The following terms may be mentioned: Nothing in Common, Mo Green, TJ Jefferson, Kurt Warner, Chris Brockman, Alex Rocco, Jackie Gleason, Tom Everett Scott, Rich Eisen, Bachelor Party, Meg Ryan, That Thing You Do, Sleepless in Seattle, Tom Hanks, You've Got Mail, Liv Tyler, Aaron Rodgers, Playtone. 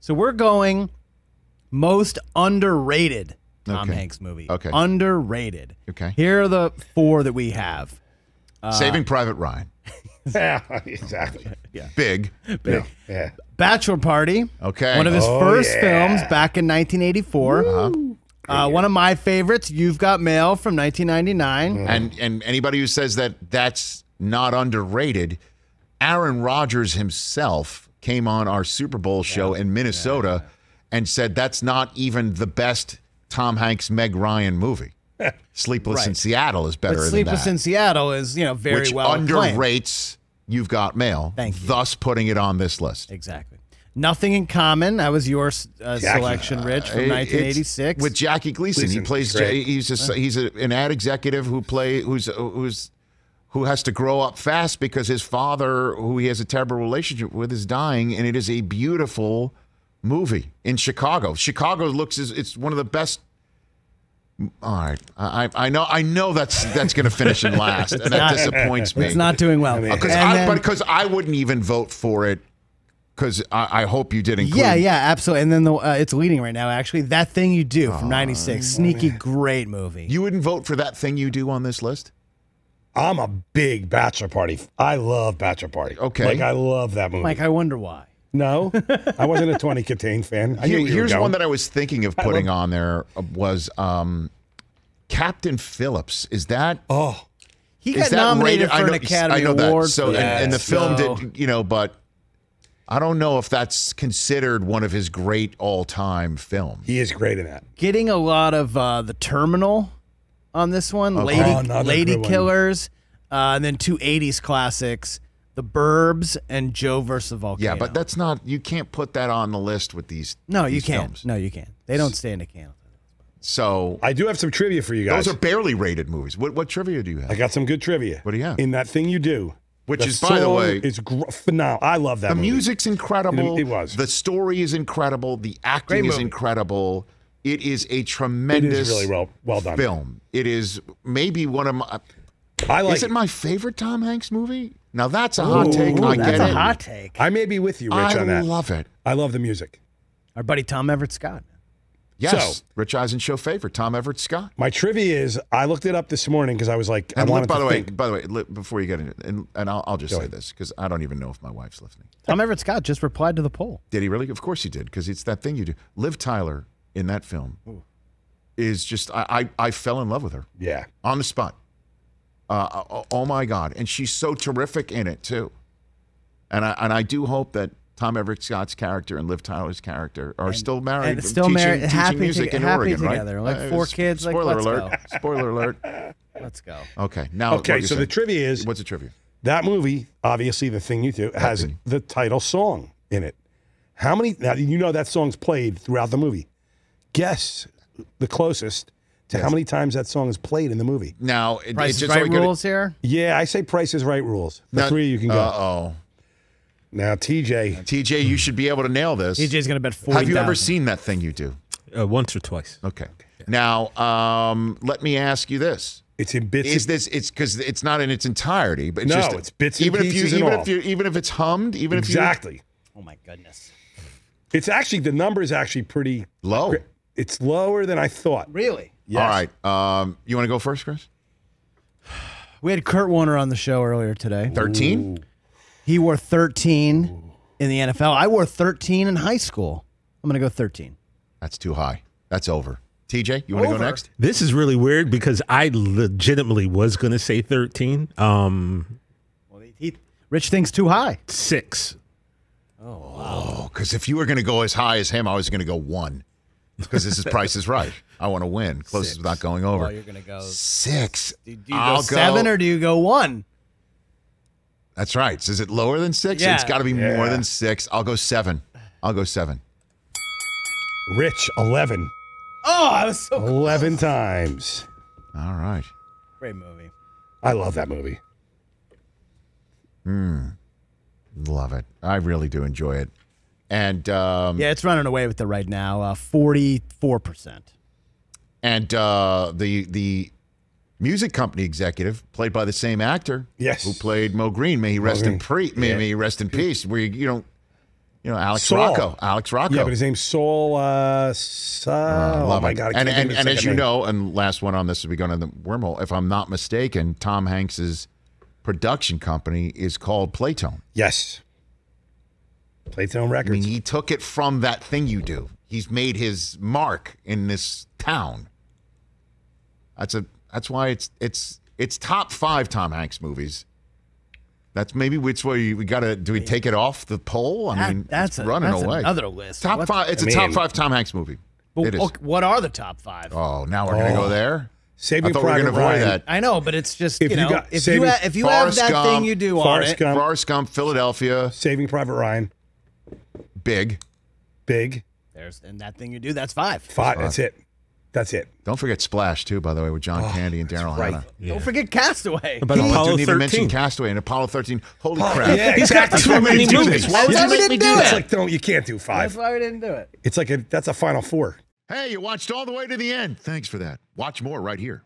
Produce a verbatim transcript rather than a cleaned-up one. So we're going most underrated Tom okay. Hanks movie. Okay. Underrated. Okay. Here are the four that we have. Uh, Saving Private Ryan. Yeah, exactly. Yeah. Big. Big. Yeah. Bachelor Party. Okay. One of his oh, first yeah. films back in nineteen eighty-four. Uh-huh. Uh, one of my favorites, You've Got Mail from nineteen ninety-nine. Mm. And and anybody who says that that's not underrated, Aaron Rodgers himself came on our Super Bowl show yeah. in Minnesota yeah. and said that's not even the best Tom Hanks, Meg Ryan movie. Sleepless right. in Seattle is better but than Sleepless that. Sleepless in Seattle is, you know, very Which well underrates acclaimed. You've Got Mail, Thank you. thus putting it on this list. Exactly. Nothing in Common. That was your uh, selection, Rich, from nineteen eighty-six. With Jackie Gleason, Gleason he plays. J he's a, he's a, an ad executive who play who's who's who has to grow up fast because his father, who he has a terrible relationship with, is dying, and it is a beautiful movie in Chicago. Chicago looks is it's one of the best. All right, I I know I know that's that's going to finish in last, and that not, disappoints me. It's not doing well, because I, but because I wouldn't even vote for it. Because I, I hope you did include. Yeah, yeah, absolutely. And then the, uh, it's leading right now, actually. That Thing You Do from ninety-six. Sneaky, man. Great movie. You wouldn't vote for That Thing You Do on this list? I'm a big Bachelor Party. I love Bachelor Party. Okay. Like, I love that movie. Mike, I wonder why. No, I wasn't a Tony Katane fan. I Here, knew here's one that I was thinking of putting on there was um, Captain Phillips. Is that... Oh. He got nominated rated? for an Academy Award. I know, I know Award that. So, yes, and, and the film so. did, you know, but... I don't know if that's considered one of his great all-time films. He is great in that. Getting a lot of uh, The Terminal on this one, okay. Lady, oh, Lady Killers, uh, and then two eighties classics, The Burbs and Joe versus the Volcano. Yeah, but that's not, you can't put that on the list with these No, these you can't. Films. No, you can't. They don't stand a candle. So I do have some trivia for you guys. Those are barely rated movies. What, what trivia do you have? I got some good trivia. What do you have? In That Thing You Do. Which the is, by the way, is phenomenal. I love that. The movie. music's incredible. It, it was. The story is incredible. The acting is incredible. It is a tremendous. It is really well, well done. Film. It is maybe one of my. I like. Is it my favorite Tom Hanks movie? Now that's a hot ooh, take. Ooh, I that's get a it. hot take. I may be with you, Rich, I on that. I love it. I love the music. Our buddy Tom Everett Scott. Yes, so, Rich Eisen show favorite, Tom Everett Scott. My trivia is, I looked it up this morning because I was like, and I wanted by to the think. way, By the way, li before you get into it, and, and I'll, I'll just Go say ahead. this because I don't even know if my wife's listening. Tom Everett Scott just replied to the poll. Did he really? Of course he did, because it's That Thing You Do. Liv Tyler in that film Ooh. is just, I, I, I fell in love with her. Yeah. On the spot. Uh, oh, oh, my God. And she's so terrific in it, too. And I, and I do hope that Tom Everett Scott's character and Liv Tyler's character are and, still married, and still teaching, married, teaching happy music to, in happy Oregon, together. right? Like four uh, kids. Spoiler like, let's alert! Go. Spoiler alert! Let's go. Okay, now. Okay, so saying? the trivia is. What's the trivia? That movie, obviously, The Thing You Do, has you. the title song in it. How many? Now you know that song's played throughout the movie. Guess the closest to yes. how many times that song is played in the movie. Now, it, Price is just Right rules here. Yeah, I say Price is Right rules. The Not, three you can go. Uh oh. Now, T J. T J, you should be able to nail this. T J's going to bet forty thousand. Have you ever seen That Thing You Do? Uh, once or twice. Okay. Yeah. Now, um, let me ask you this. It's in bits. Is this? It's because it's not in its entirety, but it's no, just, it's bits and pieces. Even if you, even if you, even if it's hummed, even exactly. if exactly. Oh my goodness. It's actually the number is actually pretty low. It's lower than I thought. Really? Yes. All right. Um, you want to go first, Chris? We had Kurt Warner on the show earlier today. Thirteen. Ooh. He wore thirteen in the N F L. I wore thirteen in high school. I'm going to go thirteen. That's too high. That's over. T J, you want to go next? This is really weird because I legitimately was going to say thirteen. Um, well, he, he, Rich thinks too high. Six. Oh, because wow. if you were going to go as high as him, I was going to go one. Because this is Price is Right. I want to win. Closest without going over. Well, you're going to go six. Do, do you I'll go seven go. or do you go one? That's right. So is it lower than six? Yeah. It's got to be yeah. more than six. I'll go seven. I'll go seven. Rich, eleven. Oh, I was so eleven close. times. All right. Great movie. I love that movie. Mm. Love it. I really do enjoy it. And um, yeah, it's running away with it right now. Uh, forty-four percent. And uh, the the. music company executive, played by the same actor, yes, who played Mo Green. May he rest Mo in pre. May, yeah. may he rest in peace. Where you, you don't You know, Alex Saul. Rocco. Alex Rocco. Yeah, but his name's Saul. Uh, Saul. Uh, oh, my it. God. And, and, and as you name. know, and last one on this, we go into the wormhole, if I'm not mistaken, Tom Hanks's production company is called Playtone. Yes. Playtone Records. I mean, he took it from That Thing You Do. He's made his mark in this town. That's a. That's why it's it's it's top five Tom Hanks movies. That's maybe which way we got to do. We take it off the poll. I that, mean, that's it's a, running that's away. Another list. Top What's, five. It's I a mean, top five Tom Hanks movie. But it is. What are the top five? Oh, now we're oh. gonna go there. Saving I thought Private we were gonna avoid that. I know, but it's just if you know you got, if, saving, you ha if you have that Gump, thing you do on it. Forrest Gump, Philadelphia, Saving Private Ryan, Big, Big. There's and That Thing You Do. That's five. Five. That's, five. that's it. That's it. Don't forget Splash, too, by the way, with John oh, Candy and Daryl right. Hannah. Yeah. Don't forget Castaway. But oh, Apollo I didn't even mention Castaway and Apollo thirteen. Holy oh, crap. Yeah, exactly. That's why we didn't do it. It's like, don't, you can't do five. That's why we didn't do it. It's like, a, that's a final four. Hey, you watched all the way to the end. Thanks for that. Watch more right here.